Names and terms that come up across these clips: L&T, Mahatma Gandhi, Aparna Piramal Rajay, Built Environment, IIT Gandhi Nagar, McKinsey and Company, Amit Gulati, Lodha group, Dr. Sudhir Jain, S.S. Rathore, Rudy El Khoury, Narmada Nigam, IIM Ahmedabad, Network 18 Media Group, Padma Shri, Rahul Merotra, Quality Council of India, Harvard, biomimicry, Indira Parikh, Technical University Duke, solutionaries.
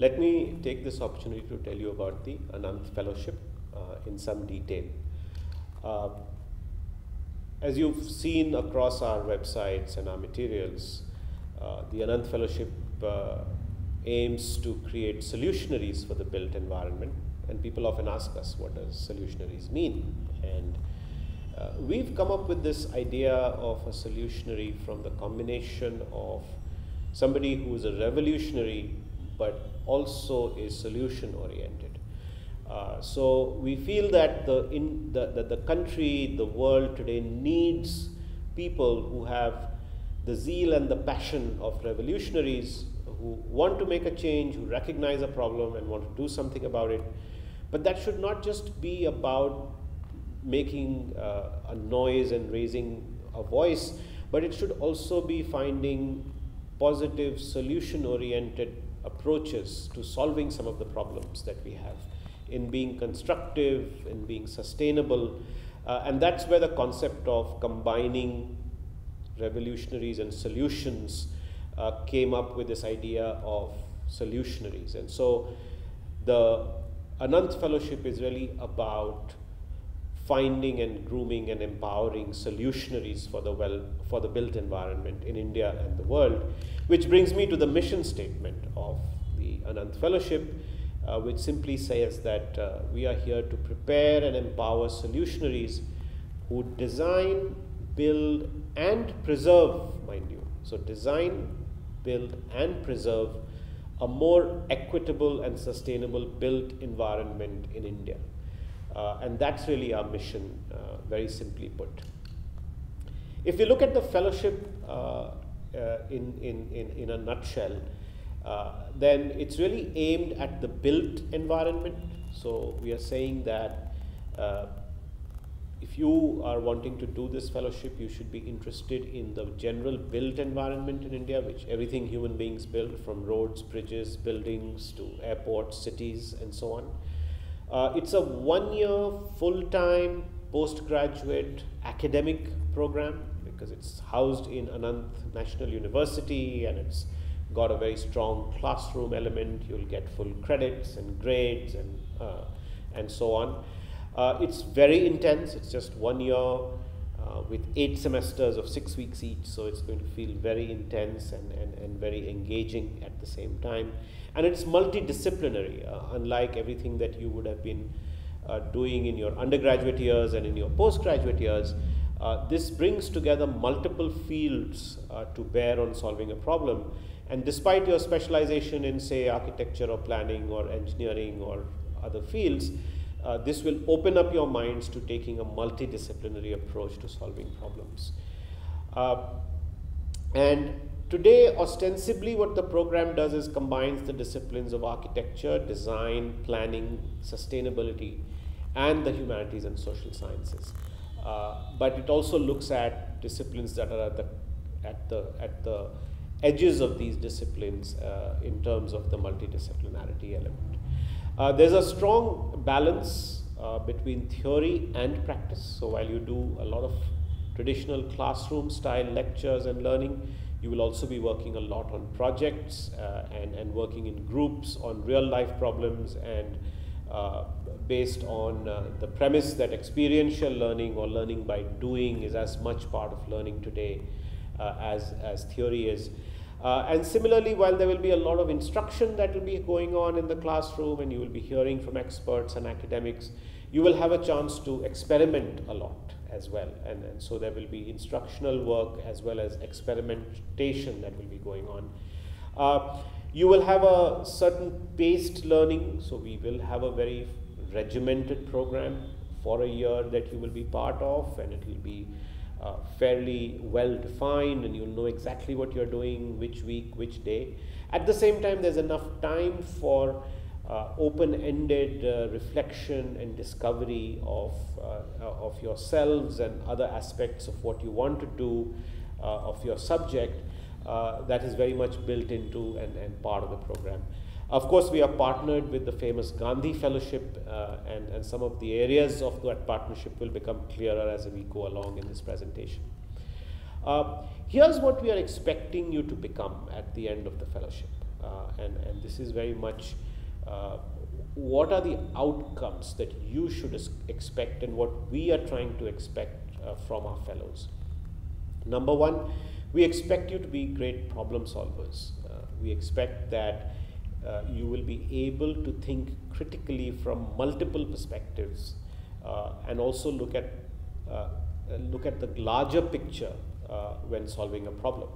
Let me take this opportunity to tell you about the Anant Fellowship in some detail. As you've seen across our websites and our materials, the Anant Fellowship aims to create solutionaries for the built environment, and people often ask us, what does solutionaries mean? And we've come up with this idea of a solutionary from the combination of somebody who is a revolutionary but also is solution oriented. So we feel that the country, the world today needs people who have the zeal and the passion of revolutionaries, who want to make a change, who recognize a problem and want to do something about it. But that should not just be about making a noise and raising a voice, but it should also be finding positive, solution-oriented approaches to solving some of the problems that we have, in being constructive, in being sustainable. And that's where the concept of combining revolutionaries and solutions came up with this idea of solutionaries. And so the Anant Fellowship is really about finding and grooming and empowering solutionaries for the built environment in India and the world, which brings me to the mission statement of the Anant Fellowship, which simply says that we are here to prepare and empower solutionaries who design, build, and preserve, mind you, so design, build and preserve a more equitable and sustainable built environment in India. And that's really our mission, very simply put. If you look at the fellowship in a nutshell, then it's really aimed at the built environment. So we are saying that if you are wanting to do this fellowship, you should be interested in the general built environment in India, which everything human beings build, from roads, bridges, buildings to airports, cities, and so on. It's a one-year full-time postgraduate academic program because it's housed in Anant National University and it's got a very strong classroom element. You'll get full credits and grades and so on. It's very intense. It's just 1 year with 8 semesters of 6 weeks each, so it's going to feel very intense and very engaging at the same time. And it's multidisciplinary, unlike everything that you would have been doing in your undergraduate years and in your postgraduate years. This brings together multiple fields to bear on solving a problem. And despite your specialization in, say, architecture or planning or engineering or other fields, this will open up your minds to taking a multidisciplinary approach to solving problems. And today, ostensibly, what the program does is combines the disciplines of architecture, design, planning, sustainability, and the humanities and social sciences. But it also looks at disciplines that are at the edges of these disciplines in terms of the multidisciplinarity element. There's a strong balance between theory and practice. So while you do a lot of traditional classroom style lectures and learning, you will also be working a lot on projects and working in groups on real life problems and based on the premise that experiential learning or learning by doing is as much part of learning today as theory is. And similarly, while there will be a lot of instruction that will be going on in the classroom and you will be hearing from experts and academics, you will have a chance to experiment a lot as well. And so there will be instructional work as well as experimentation that will be going on. You will have a certain paced learning, so we will have a very regimented program for a year that you will be part of, and it will be fairly well defined and you'll know exactly what you're doing, which week, which day. At the same time, there's enough time for open-ended reflection and discovery of yourselves and other aspects of what you want to do, of your subject, that is very much built into and part of the program. Of course, we are partnered with the famous Gandhi Fellowship, and some of the areas of that partnership will become clearer as we go along in this presentation. Here's what we are expecting you to become at the end of the fellowship. and this is very much what are the outcomes that you should expect and what we are trying to expect from our fellows. Number one, we expect you to be great problem solvers. We expect that you will be able to think critically from multiple perspectives and also look at the larger picture when solving a problem.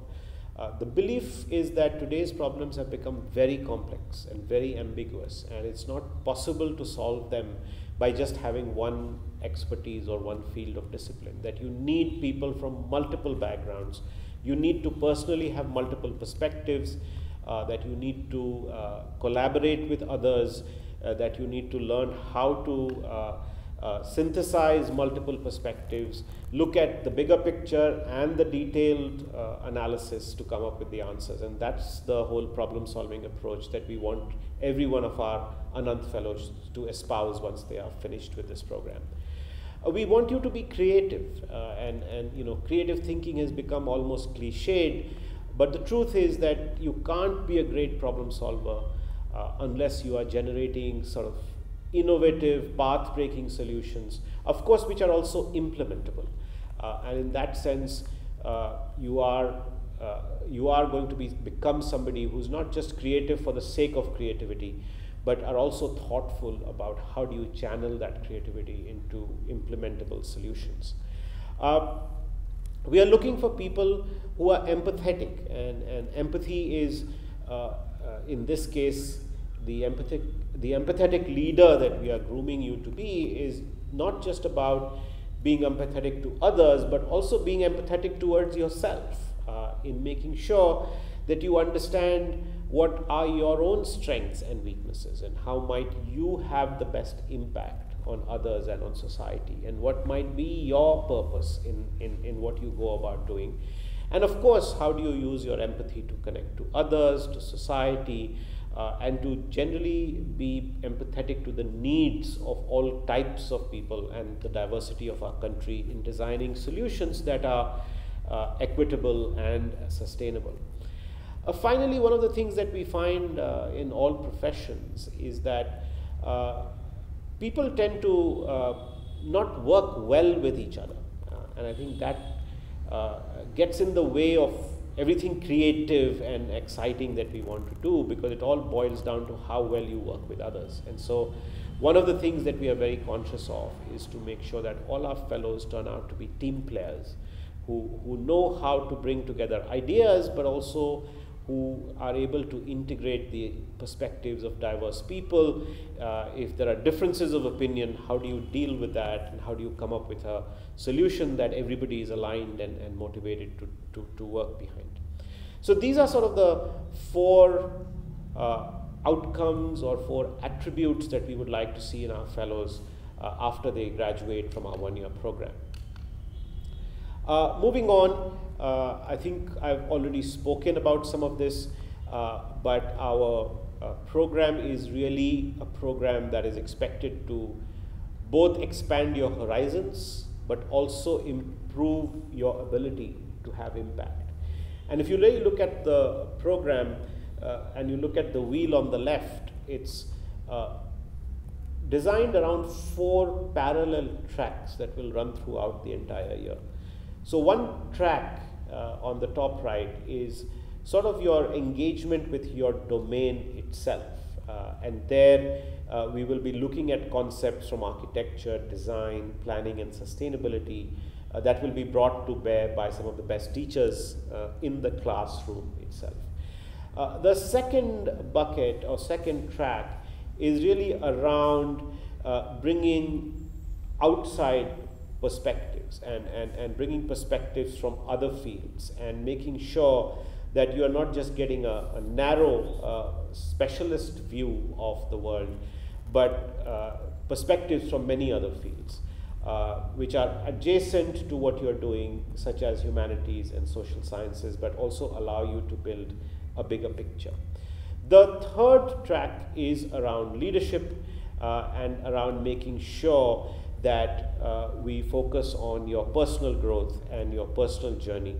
The belief is that today's problems have become very complex and very ambiguous, and it's not possible to solve them by just having one expertise or one field of discipline, that you need people from multiple backgrounds, you need to personally have multiple perspectives, that you need to collaborate with others, that you need to learn how to synthesize multiple perspectives, look at the bigger picture and the detailed analysis to come up with the answers. And that's the whole problem solving approach that we want every one of our Anant Fellows to espouse once they are finished with this program. We want you to be creative, and you know, creative thinking has become almost cliched, but the truth is that you can't be a great problem solver unless you are generating sort of innovative, path-breaking solutions, of course, which are also implementable. And in that sense, you are going to become somebody who's not just creative for the sake of creativity, but are also thoughtful about how do you channel that creativity into implementable solutions. We are looking for people who are empathetic, and empathy is, in this case, the empathetic leader that we are grooming you to be is not just about being empathetic to others, but also being empathetic towards yourself in making sure that you understand what are your own strengths and weaknesses and how might you have the best impact on others and on society, and what might be your purpose in what you go about doing. And of course, how do you use your empathy to connect to others, to society, and to generally be empathetic to the needs of all types of people and the diversity of our country in designing solutions that are equitable and sustainable. Finally, one of the things that we find in all professions is that people tend to not work well with each other, and I think that gets in the way of everything creative and exciting that we want to do, because it all boils down to how well you work with others. And so one of the things that we are very conscious of is to make sure that all our fellows turn out to be team players who know how to bring together ideas, but also who are able to integrate the perspectives of diverse people. If there are differences of opinion, how do you deal with that, and how do you come up with a solution that everybody is aligned and motivated to work behind. So these are sort of the four outcomes or four attributes that we would like to see in our fellows after they graduate from our one-year program. Moving on, I think I've already spoken about some of this, but our program is really a program that is expected to both expand your horizons, but also improve your ability to have impact. And if you really look at the program and you look at the wheel on the left, it's designed around four parallel tracks that will run throughout the entire year. So one track on the top right is sort of your engagement with your domain itself. And there we will be looking at concepts from architecture, design, planning, and sustainability that will be brought to bear by some of the best teachers in the classroom itself. The second bucket or second track is really around bringing outside perspectives and bringing perspectives from other fields and making sure that you are not just getting a narrow specialist view of the world, but perspectives from many other fields which are adjacent to what you are doing, such as humanities and social sciences, but also allow you to build a bigger picture. The third track is around leadership and around making sure that we focus on your personal growth and your personal journey.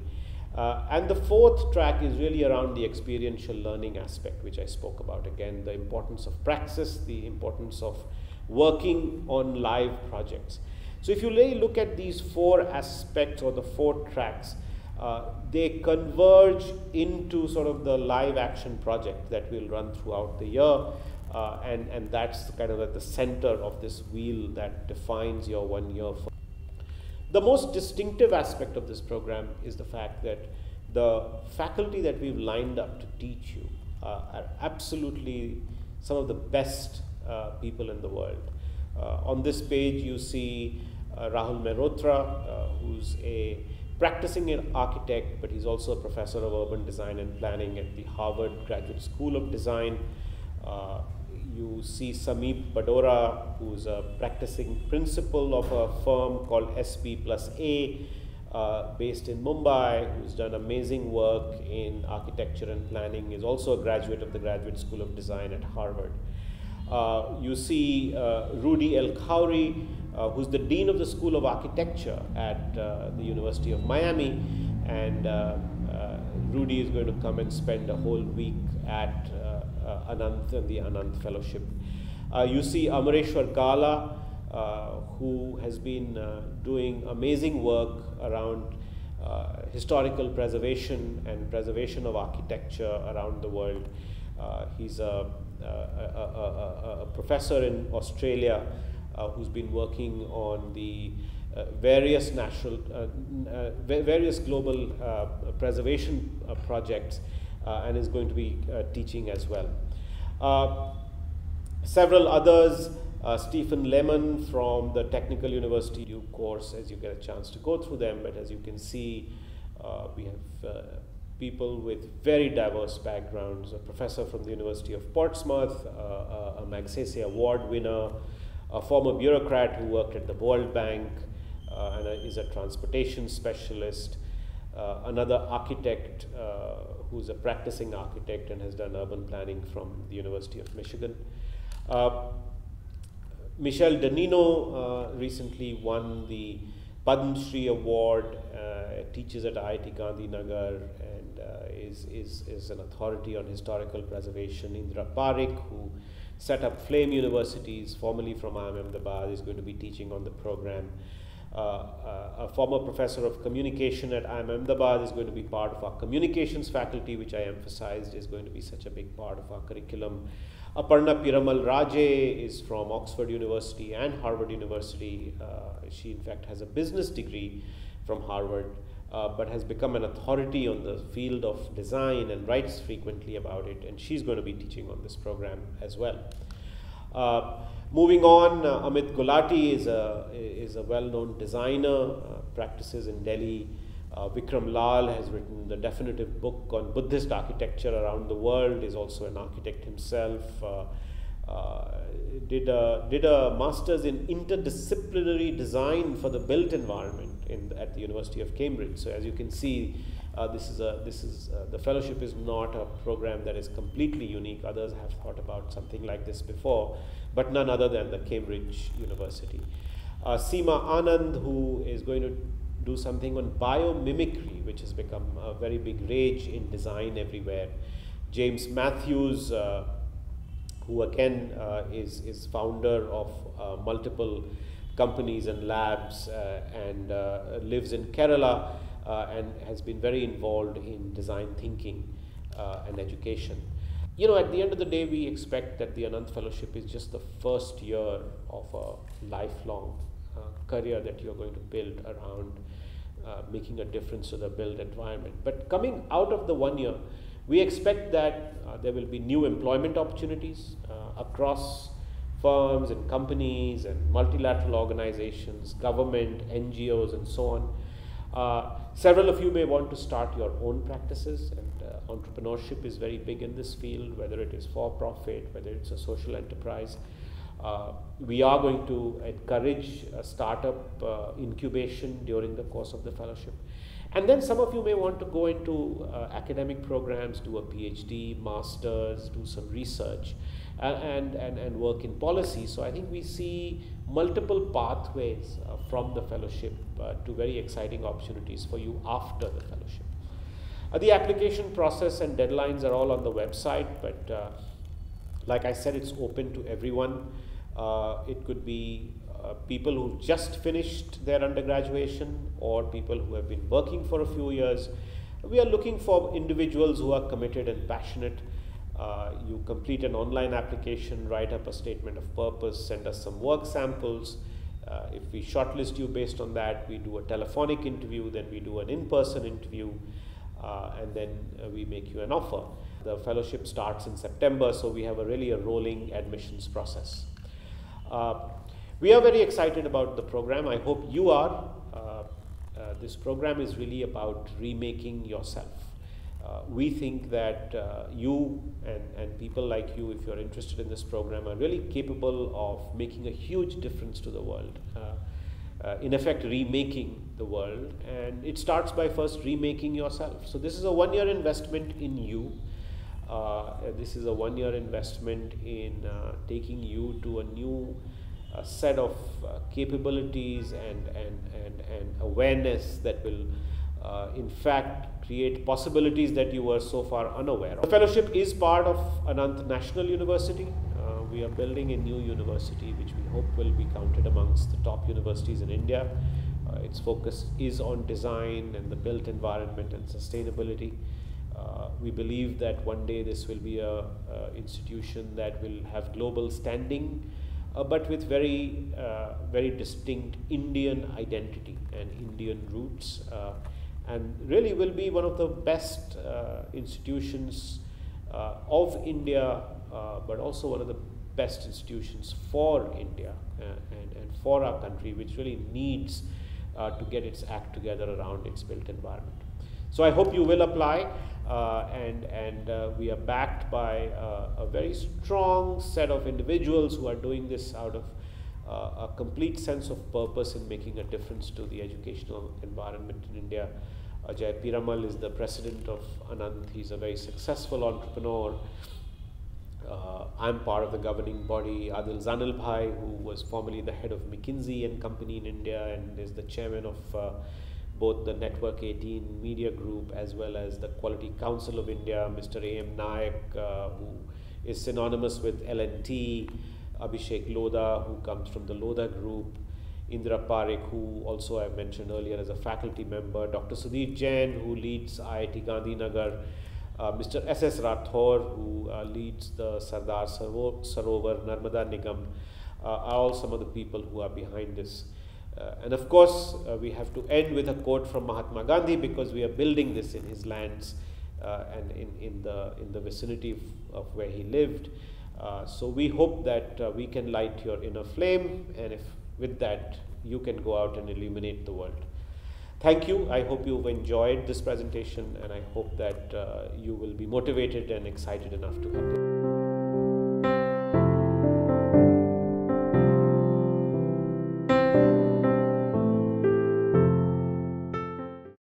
And the fourth track is really around the experiential learning aspect, which I spoke about. Again, the importance of praxis, the importance of working on live projects. So if you really look at these four aspects or the four tracks, they converge into sort of the live action project that we'll run throughout the year. And that's kind of at the center of this wheel that defines your 1 year. The most distinctive aspect of this program is the fact that the faculty that we've lined up to teach you are absolutely some of the best people in the world. On this page, you see Rahul Merotra, who's a practicing an architect, but he's also a professor of urban design and planning at the Harvard Graduate School of Design. You see Sameep Padora, who's a practicing principal of a firm called SB Plus A, based in Mumbai, who's done amazing work in architecture and planning, is also a graduate of the Graduate School of Design at Harvard. You see Rudy El Khoury, who's the Dean of the School of Architecture at the University of Miami, and Rudy is going to come and spend a whole week at Anant and the Anant Fellowship. You see Amareswar Galla, who has been doing amazing work around historical preservation and preservation of architecture around the world. He's a professor in Australia who's been working on the various global preservation projects. And is going to be teaching as well. Several others, Stephen Lehman from the Technical University Duke course, as you get a chance to go through them, but as you can see, we have people with very diverse backgrounds, a professor from the University of Portsmouth, a Magsaysay award winner, a former bureaucrat who worked at the World Bank and is a transportation specialist, another architect who's a practicing architect and has done urban planning from the University of Michigan. Michelle Danino recently won the Padma Shri award, teaches at IIT Gandhi Nagar, and is an authority on historical preservation. Indira Parikh, who set up Flame Universities, formerly from IIM Ahmedabad, is going to be teaching on the program. A former professor of communication at IIM Ahmedabad is going to be part of our communications faculty, which I emphasized is going to be such a big part of our curriculum. Aparna Piramal Rajay is from Oxford University and Harvard University. She, in fact, has a business degree from Harvard, but has become an authority on the field of design and writes frequently about it, and she's going to be teaching on this program as well. Moving on, Amit Gulati is a well-known designer, practices in Delhi. Vikram Lal has written the definitive book on Buddhist architecture around the world, is also an architect himself, did a master's in interdisciplinary design for the built environment at the University of Cambridge. So as you can see, the fellowship is not a program that is completely unique. Others have thought about something like this before, but none other than the Cambridge University. Seema Anand, who is going to do something on biomimicry, which has become a very big rage in design everywhere. James Matthews, who again is founder of multiple companies and labs and lives in Kerala, and has been very involved in design thinking and education. You know, at the end of the day, we expect that the Anant Fellowship is just the first year of a lifelong career that you're going to build around making a difference to the built environment. But coming out of the 1 year, we expect that there will be new employment opportunities across firms and companies and multilateral organizations, government, NGOs, and so on. Several of you may want to start your own practices, and entrepreneurship is very big in this field, whether it is for-profit, whether it's a social enterprise. We are going to encourage a startup incubation during the course of the fellowship. And then some of you may want to go into academic programs, do a PhD, masters, do some research, and work in policy. So I think we see multiple pathways from the fellowship to very exciting opportunities for you after the fellowship. The application process and deadlines are all on the website, but like I said, it's open to everyone. It could be people who just finished their undergraduation or people who have been working for a few years. We are looking for individuals who are committed and passionate. You complete an online application, write up a statement of purpose, send us some work samples. If we shortlist you based on that, we do a telephonic interview, then we do an in-person interview, and then we make you an offer. The fellowship starts in September, so we have a really rolling admissions process. We are very excited about the program. I hope you are. This program is really about remaking yourself. We think that you and people like you, if you're interested in this program, are really capable of making a huge difference to the world. In effect, remaking the world, and it starts by first remaking yourself. So this is a one-year investment in you. This is a one-year investment in taking you to a new set of capabilities and awareness that will in fact create possibilities that you were so far unaware of. The fellowship is part of Anant National University. We are building a new university which we hope will be counted amongst the top universities in India. Its focus is on design and the built environment and sustainability. We believe that one day this will be a institution that will have global standing, but with very distinct Indian identity and Indian roots, and really will be one of the best institutions of India, but also one of the best institutions for India and for our country, which really needs to get its act together around its built environment. So I hope you will apply, and we are backed by a very strong set of individuals who are doing this out of a complete sense of purpose in making a difference to the educational environment in India. Ajay Piramal is the president of Anant. He's a very successful entrepreneur. I'm part of the governing body. Adil Zanalbhai, who was formerly the head of McKinsey and Company in India and is the chairman of both the Network 18 Media Group as well as the Quality Council of India. Mr. A.M. Nayak, who is synonymous with L&T. Abhishek Lodha, who comes from the Lodha Group. Indira Parikh, who also I mentioned earlier as a faculty member. Dr. Sudhir Jain, who leads IIT Gandhi Nagar. Mr. S.S. Rathore, who leads the Sardar Sarovar Narmada Nigam, are all some of the people who are behind this. And of course, we have to end with a quote from Mahatma Gandhi, because we are building this in his lands and in the vicinity of where he lived. So we hope that we can light your inner flame, and if with that you can go out and illuminate the world. Thank you. I hope you've enjoyed this presentation, and I hope that you will be motivated and excited enough to apply.